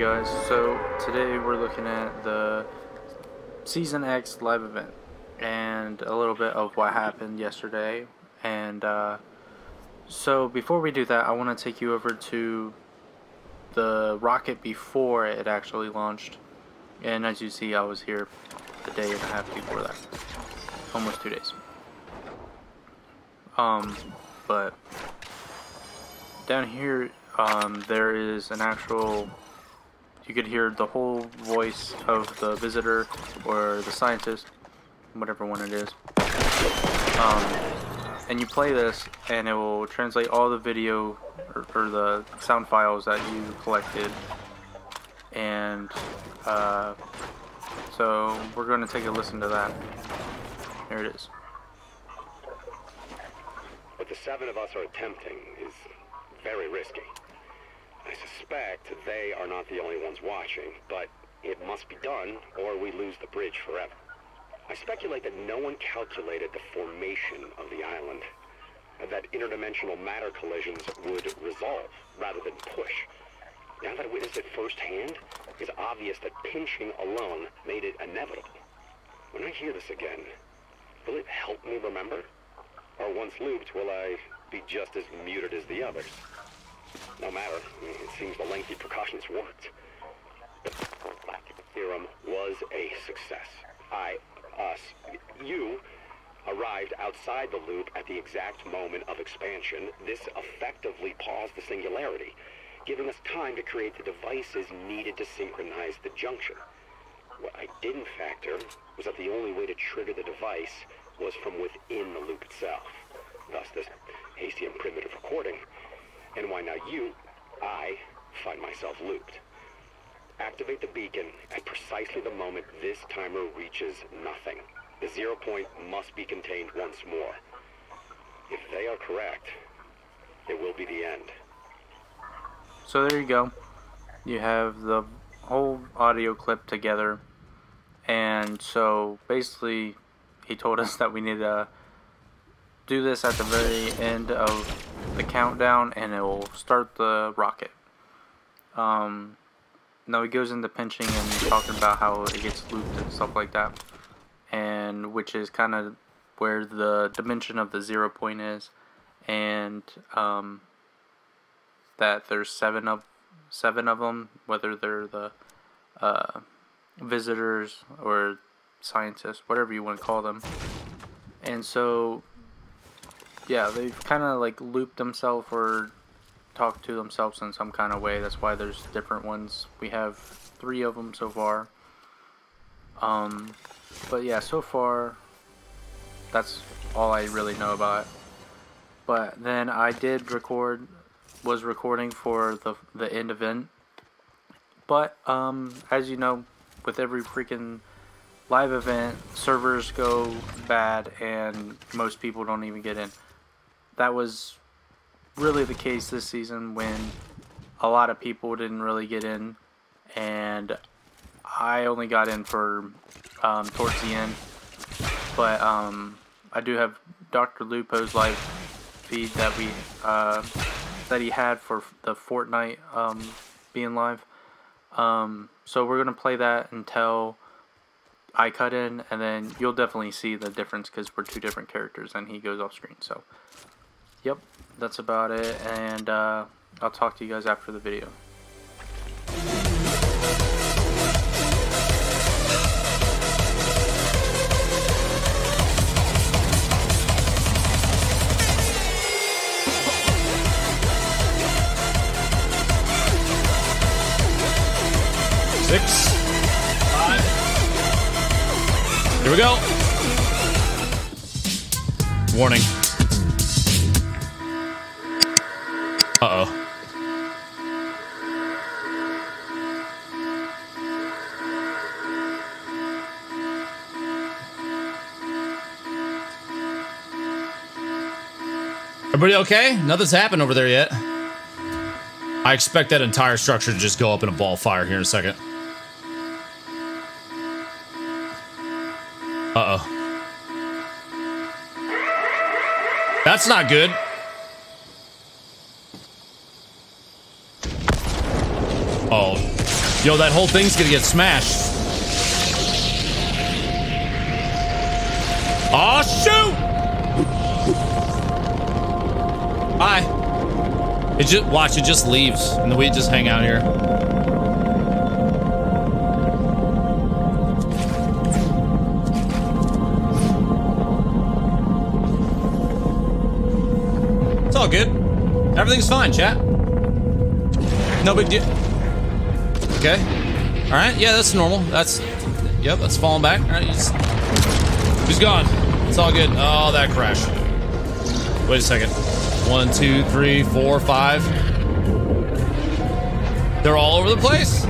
Hey guys, so today we're looking at the Season X live event and a little bit of what happened yesterday. And so before we do that, I want to take you over to the rocket before it actually launched. And as you see, I was here a day and a half before that, almost 2 days. But down here, there is an actual, you could hear the whole voice of the visitor or the scientist, whatever one it is, and you play this and it will translate all the video or the sound files that you collected. And so we're going to take a listen to that. Here it is. What the 7 of us are attempting is very risky. I suspect they are not the only ones watching, but it must be done or we lose the bridge forever. I speculate that no one calculated the formation of the island, that interdimensional matter collisions would resolve rather than push. Now that I witnessed it firsthand, it's obvious that pinching alone made it inevitable. When I hear this again, will it help me remember? Or once looped, will I be just as muted as the others? No matter, it seems the lengthy precautions worked. The theorem was a success. You arrived outside the loop at the exact moment of expansion. This effectively paused the singularity, giving us time to create the devices needed to synchronize the junction. What I didn't factor was that the only way to trigger the device was from within the loop itself. Thus this hasty and primitive recording, and why now I find myself looped. Activate the beacon at precisely the moment this timer reaches nothing. The 0 point must be contained once more. If they are correct, it will be the end. So there you go. You have the whole audio clip together. And so basically he told us that we need to do this at the very end of the countdown and it will start the rocket. Now he goes into pinching and talking about how it gets looped and stuff like that, and which is kind of where the dimension of the 0 point is, and that there's seven of them, whether they're the visitors or scientists, whatever you want to call them. And so yeah, they've kind of like looped themselves or talked to themselves in some kind of way. That's why there's different ones. We have 3 of them so far. But yeah, so far that's all I really know about it. But then I did was recording for the end event. But as you know, with every freaking live event, servers go bad and most people don't even get in. That was really the case this season when a lot of people didn't really get in, and I only got in for towards the end. But I do have Dr. Lupo's live feed that we that he had for the Fortnite being live. So we're gonna play that until I cut in, and then you'll definitely see the difference because we're 2 different characters and he goes off screen. So yep, that's about it, and I'll talk to you guys after the video. Six, 5, here we go. Warning. Uh-oh. Everybody okay? Nothing's happened over there yet. I expect that entire structure to just go up in a ball of fire here in a second. Uh-oh. That's not good. Oh. Yo, that whole thing's gonna get smashed. Aw, shoot! Bye. It just, watch, it just leaves, and then we just hang out here. It's all good. Everything's fine, chat. No big deal. Okay. All right. Yeah, that's normal. That's, yep, that's falling back. All right, he's gone. It's all good. Oh, that crash. Wait a second. 1, 2, 3, 4, 5. They're all over the place.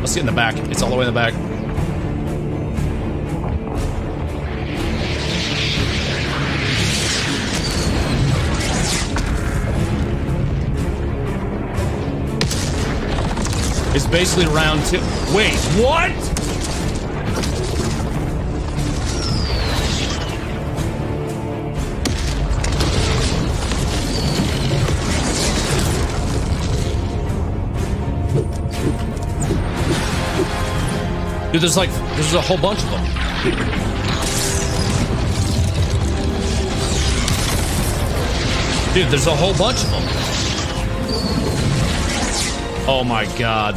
Let's get in the back. It's all the way in the back. It's basically round two. Wait, what? Dude, there's like, there's a whole bunch of them. Dude, there's a whole bunch of them. Oh my god.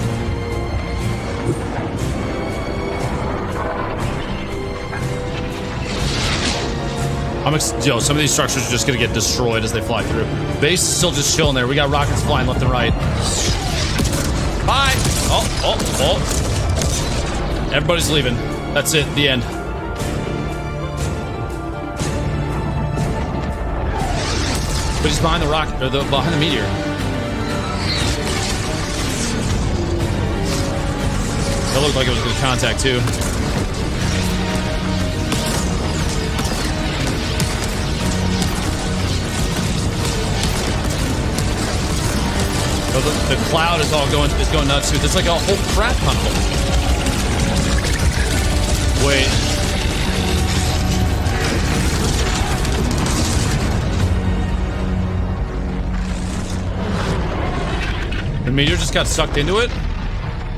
Yo, some of these structures are just gonna get destroyed as they fly through. Base is still just chilling there. We got rockets flying left and right. Bye! Oh, oh, oh. Everybody's leaving. That's it, the end. But he's behind the rocket, or behind the meteor. That looked like it was good contact, too. So the cloud is all going, it's going nuts, too. There's like a whole crap ton of them. Wait. The meteor just got sucked into it?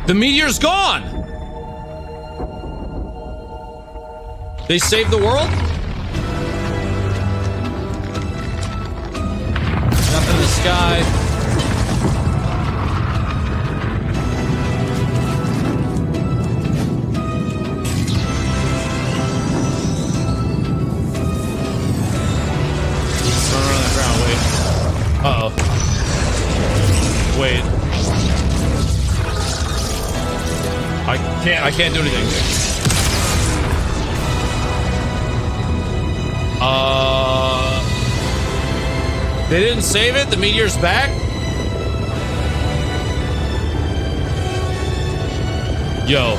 The meteor's gone! They saved the world? Nothing in the sky. Just run around the ground, wait. Uh-oh. Wait. I can't do anything. They didn't save it? The meteor's back? Yo.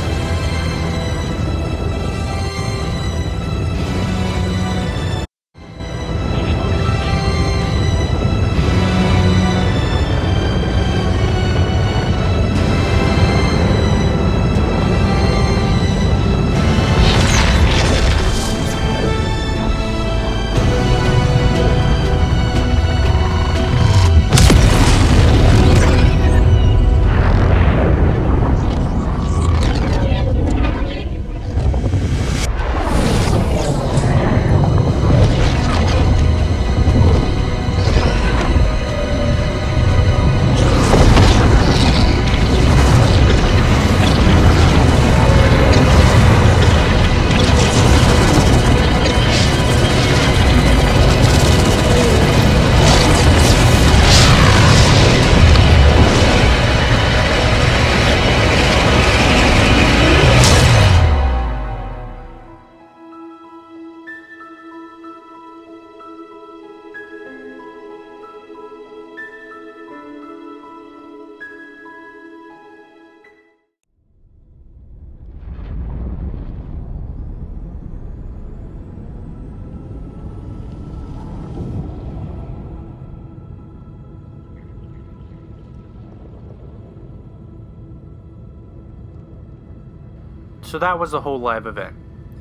So that was the whole live event,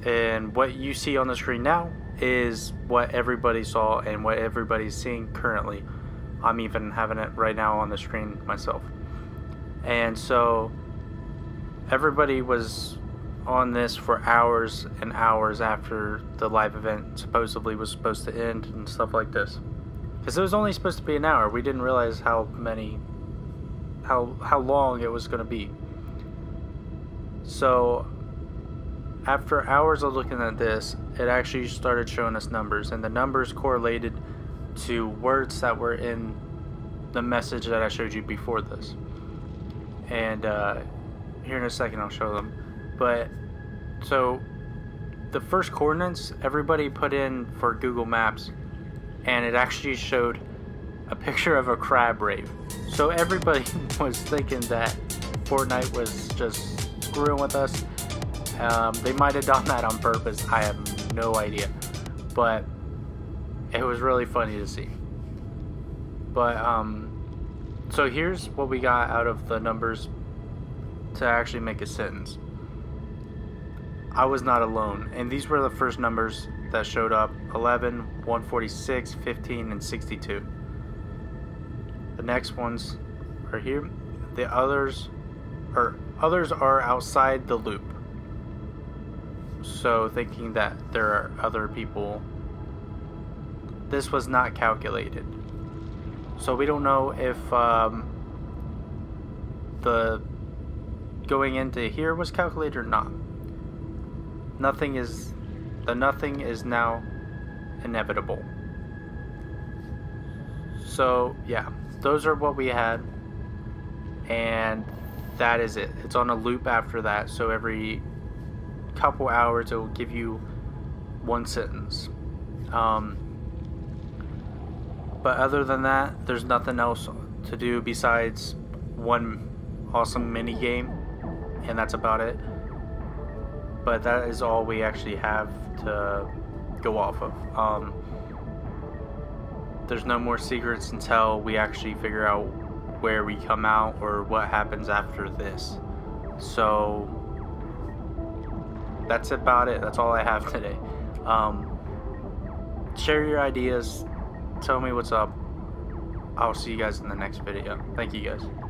and what you see on the screen now is what everybody saw and what everybody's seeing currently I'm even having it right now on the screen myself. And so everybody was on this for hours and hours after the live event supposedly was supposed to end and stuff like this. Because it was only supposed to be an hour. We didn't realize how many, how long it was going to be. So after hours of looking at this, it actually started showing us numbers, and the numbers correlated to words that were in the message that I showed you before this. And here in a second I'll show them. But so the first coordinates everybody put in for Google Maps, and it actually showed a picture of a crab rave. So everybody was thinking that Fortnite was just screwing with us. They might have done that on purpose, I have no idea, but it was really funny to see. But so here's what we got out of the numbers to actually make a sentence. I was not alone, and these were the first numbers that showed up: 11, 146, 15, and 62. The next ones are here. The others are outside the loop. So thinking that there are other people, this was not calculated. So we don't know if the going into here was calculated or not. Nothing is now inevitable. So yeah, those are what we had, and that is it. It's on a loop after that, so every couple hours it will give you one sentence. But other than that, there's nothing else to do besides one awesome mini game, and that's about it. But that is all we actually have to go off of. There's no more secrets until we actually figure out where we come out or what happens after this. So that's about it. That's all I have today. Share your ideas. Tell me what's up. I'll see you guys in the next video. Thank you guys.